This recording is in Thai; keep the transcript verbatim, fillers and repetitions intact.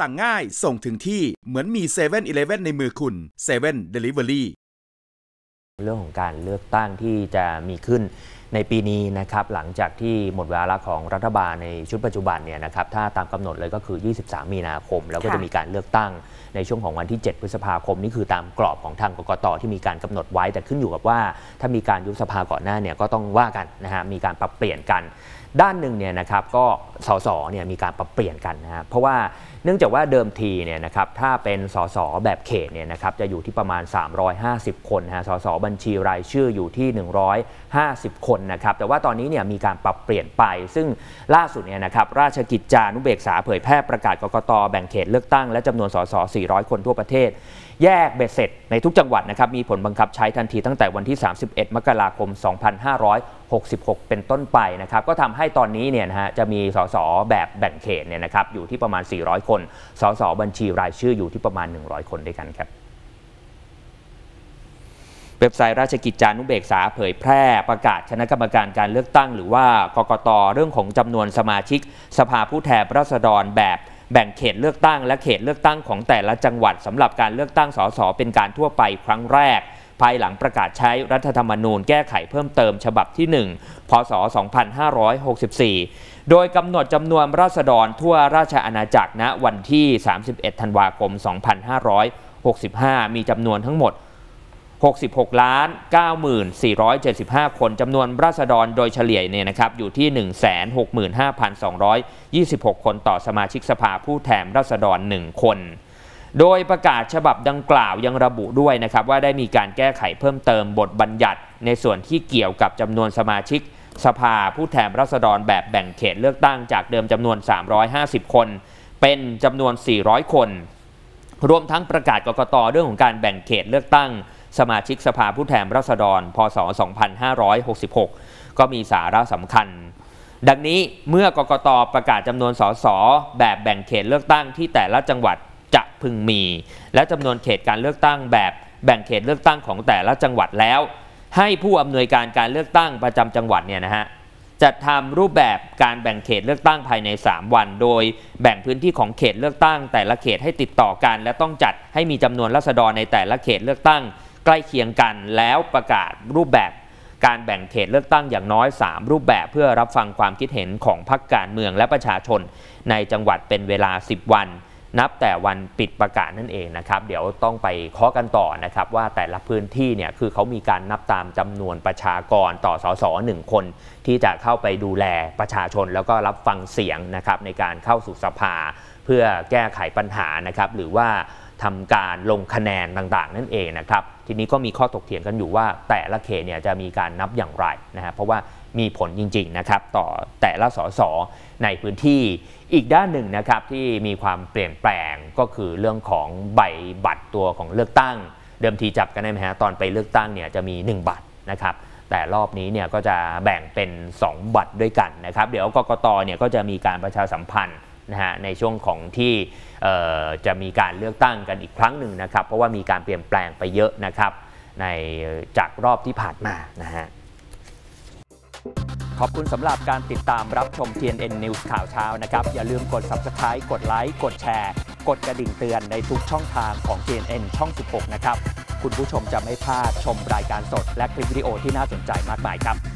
สั่งง่ายส่งถึงที่เหมือนมี เซเว่น อีเลฟเว่น ในมือคุณ เซเว่น เดลิเวอรี่ เรื่องของการเลือกตั้งที่จะมีขึ้นในปีนี้นะครับหลังจากที่หมดเวลาของรัฐบาลในชุดปัจจุบันเนี่ยนะครับถ้าตามกำหนดเลยก็คือยี่สิบสามมีนาคมแล้วก็จะมีการเลือกตั้งในช่วงของวันที่เจ็ดพฤษภาคมนี่คือตามกรอบของทางกกต.ที่มีการกำหนดไว้แต่ขึ้นอยู่กับว่าถ้ามีการยุบสภาก่อนหน้าเนี่ยก็ต้องว่ากันนะฮะมีการปรับเปลี่ยนกันด้านหนึ่งเนี่ยนะครับก็ส.ส.เนี่ยมีการปรับเปลี่ยนกันนะฮะเพราะว่าเนื่องจากว่าเดิมทีเนี่ยนะครับถ้าเป็นส.ส.แบบเขตเนี่ยนะครับจะอยู่ที่ประมาณสามร้อยห้าสิบคนฮะส.ส.บัญชีรายชื่ออยู่ที่หนึ่งร้อยห้าสิบคนนะครับแต่ว่าตอนนี้เนี่ยมีการปรับเปลี่ยนไปซึ่งล่าสุดเนี่ยนะครับราชกิจจานุเบกษาเผยแพร่ประกาศกกต.แบ่งเขตเลือกตั้งและจำนวนส.ส.สี่ร้อยคนทั่วประเทศแยกเบ็ดเสร็จในทุกจังหวัดนะครับมีผลบังคับใช้ทันทีตั้งแต่วันที่สามสิบเอ็ดมกราคมสองพันห้าร้อยหกสิบหกเป็นต้นไปนะครับก็ทำให้ตอนนี้เนี่ยนะฮะจะมีส.ส.แบบแบ่งเขตเนี่ยนะครับอยู่ที่ประมาณสี่ร้อยคนส.ส.บัญชีรายชื่ออยู่ที่ประมาณหนึ่งร้อยคนด้วยกันครับเว็บไซต์ราชกิจจานุเบกษาเผยแพร่ประกาศคณะกรรมการการเลือกตั้งหรือว่ากกต.เรื่องของจำนวนสมาชิกสภาผู้แทนราษฎรแบบแบ่งเขตเลือกตั้งและเขตเลือกตั้งของแต่ละจังหวัดสำหรับการเลือกตั้งส.ส.เป็นการทั่วไปครั้งแรกภายหลังประกาศใช้รัฐธรรมนูญแก้ไขเพิ่มเติมฉบับที่หนึ่งพศสองพันห้าร้อยหกสิบสี่โดยกำหนดจำนวนราษฎรทั่วราชอาณาจักรณวันที่สามสิบเอ็ดธันวาคมสองพันห้าร้อยหกสิบห้ามีจำนวนทั้งหมดหกสิบหกล้านเก้าหมื่นสี่ร้อยเจ็ดสิบห้าคนจำนวนราษฎรโดยเฉลี่ยเนี่ยนะครับอยู่ที่ หนึ่งแสนหกหมื่นห้าพันสองร้อยยี่สิบหกคนต่อสมาชิกสภาผู้แทนราษฎรหนึ่งคนโดยประกาศฉบับดังกล่าวยังระบุด้วยนะครับว่าได้มีการแก้ไขเพิ่มเติมบทบัญญัติในส่วนที่เกี่ยวกับจำนวนสมาชิกสภาผู้แทนราษฎรแบบแบ่งเขตเลือกตั้งจากเดิมจำนวนสามร้อยห้าสิบคนเป็นจำนวนสี่ร้อยคนรวมทั้งประกาศกกต.เรื่องของการแบ่งเขตเลือกตั้งสมาชิกสภาผู้แทนราษฎรพศสองพันห้าร้อยหกสิบหกก็มีสาระสำคัญดังนี้เมื่อกกต.ประกาศจำนวนส.ส.แบบแบ่งเขตเลือกตั้งที่แต่ละจังหวัดจะพึงมีและจำนวนเขตการเลือกตั้งแบบแบ่งเขตเลือกตั้งของแต่ละจังหวัดแล้วให้ผู้อำนวยการการเลือกตั้งประจำจังหวัดเนี่ยนะฮะจัดทำรูปแบบการแบ่งเขตเลือกตั้งภายในสามวันโดยแบ่งพื้นที่ของเขตเลือกตั้งแต่ละเขตให้ติดต่อกันและต้องจัดให้มีจำนวนราษฎรในแต่ละเขตเลือกตั้งใกล้เคียงกันแล้วประกาศรูปแบบการแบ่งเขตเลือกตั้งอย่างน้อยสามรูปแบบเพื่อรับฟังความคิดเห็นของพรรคการเมืองและประชาชนในจังหวัดเป็นเวลาสิบวันนับแต่วันปิดประกาศนั่นเองนะครับเดี๋ยวต้องไปเคาะกันต่อนะครับว่าแต่ละพื้นที่เนี่ยคือเขามีการนับตามจำนวนประชากรต่อส.ส.หนึ่งคนที่จะเข้าไปดูแลประชาชนแล้วก็รับฟังเสียงนะครับในการเข้าสู่สภาเพื่อแก้ไขปัญหานะครับหรือว่าทำการลงคะแนนต่างๆนั่นเองนะครับทีนี้ก็มีข้อถกเถียงกันอยู่ว่าแต่ละเขตเนี่ยจะมีการนับอย่างไรนะฮะเพราะว่ามีผลจริงๆนะครับต่อแต่ละส.ส.ในพื้นที่อีกด้านหนึ่งนะครับที่มีความเปลี่ยนแปลงก็คือเรื่องของใบบัตรตัวของเลือกตั้งเดิมทีจับกันได้ไหมฮะตอนไปเลือกตั้งเนี่ยจะมีหนึ่งบัตรนะครับแต่รอบนี้เนี่ยก็จะแบ่งเป็นสองบัตรด้วยกันนะครับเดี๋ยวกกต.เนี่ยก็จะมีการประชาสัมพันธ์นะฮะในช่วงของที่จะมีการเลือกตั้งกันอีกครั้งหนึ่งนะครับเพราะว่ามีการเปลี่ยนแปลงไปเยอะนะครับในจากรอบที่ผ่านมานะฮะขอบคุณสำหรับการติดตามรับชม ที เอ็น เอ็น นิวส์ ข่าวเช้านะครับอย่าลืมกด ซับสไครบ์ กดไลค์กดแชร์กดกระดิ่งเตือนในทุกช่องทางของ ที เอ็น เอ็น ช่องสิบหกนะครับคุณผู้ชมจะไม่พลาดชมรายการสดและคลิปวิดีโอที่น่าสนใจมากมายครับ